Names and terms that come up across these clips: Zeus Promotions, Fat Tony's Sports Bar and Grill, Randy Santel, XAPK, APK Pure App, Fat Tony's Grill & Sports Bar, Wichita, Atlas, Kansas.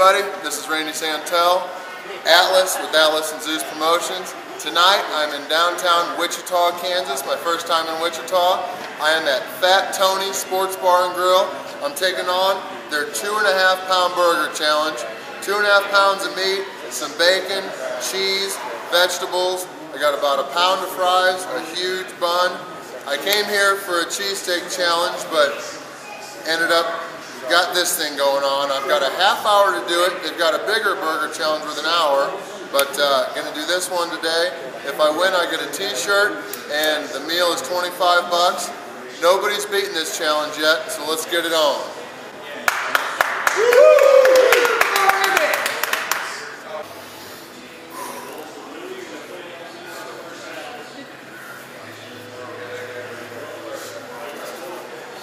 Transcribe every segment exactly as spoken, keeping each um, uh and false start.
everybody, this is Randy Santel, Atlas with Atlas and Zeus Promotions. Tonight I'm in downtown Wichita, Kansas, my first time in Wichita. I am at Fat Tony's Sports Bar and Grill. I'm taking on their two and a half pound burger challenge. Two and a half pounds of meat, some bacon, cheese, vegetables. I got about a pound of fries, a huge bun. I came here for a cheesesteak challenge, but ended up got this thing going on. I've got a half hour to do it. They've got a bigger burger challenge with an hour, but uh, gonna do this one today. If I win, I get a t-shirt, and the meal is twenty-five bucks. Nobody's beaten this challenge yet, so let's get it on.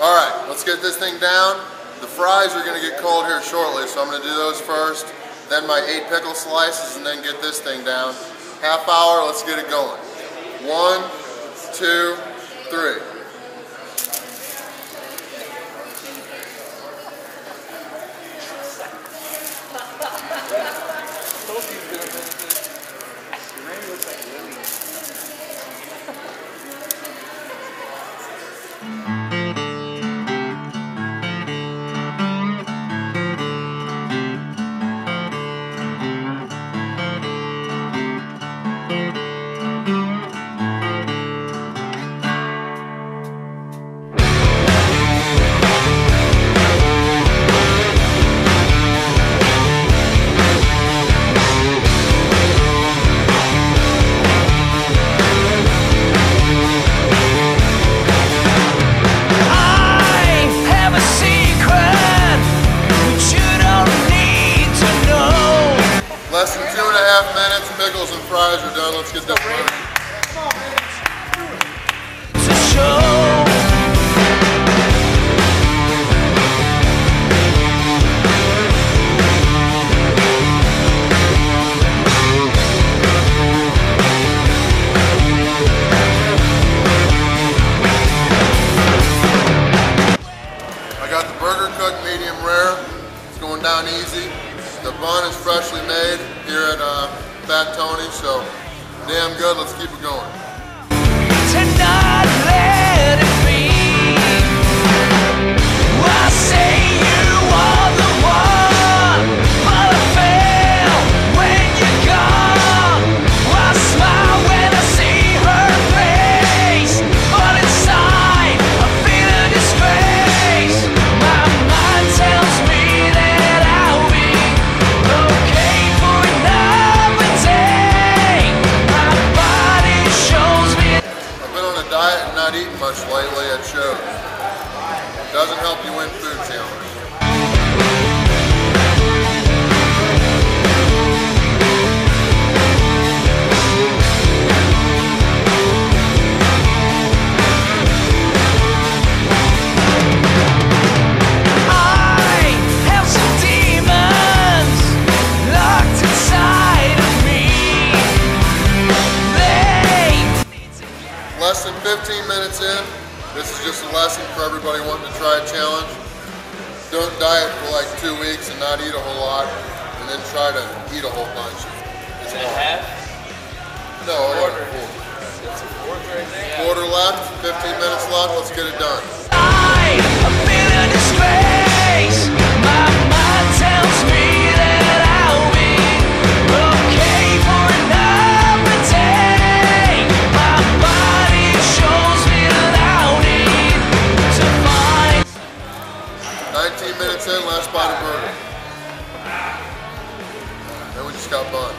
All right, let's get this thing down. The fries are going to get cold here shortly, so I'm going to do those first, then my eight pickle slices, and then get this thing down. Half hour, let's get it going. One, two, three. Minutes, pickles and fries are done. Let's get this one. It's a show. I got the burger cooked medium rare. It's going down easy. The bun is freshly made here at uh, Fat Tony, so damn good. Let's keep it going. Tonight, let it be. I say you are the one, but I fail when you're gone. I smile when I see her face, but inside I feel a disgrace. My mind tells me that I'll be okay for another day. My body shows me. I've been on a diet and not eating much lately. It shows. Doesn't help you win food challenge. fifteen minutes in, this is just a lesson for everybody wanting to try a challenge. Don't diet for like two weeks and not eat a whole lot, and then try to eat a whole bunch. Is it a half? No, a quarter. It's a quarter right there. Quarter left, fifteen minutes left, let's get it done. I feel a disgrace. My mind tells me that I'll be okay for another day. nineteen minutes in, last bite of burger. Then we just got bun.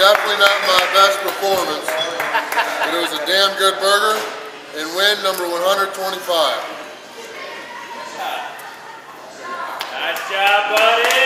Definitely not my best performance, but it was a damn good burger, and win number one hundred twenty-five. Nice job, buddy.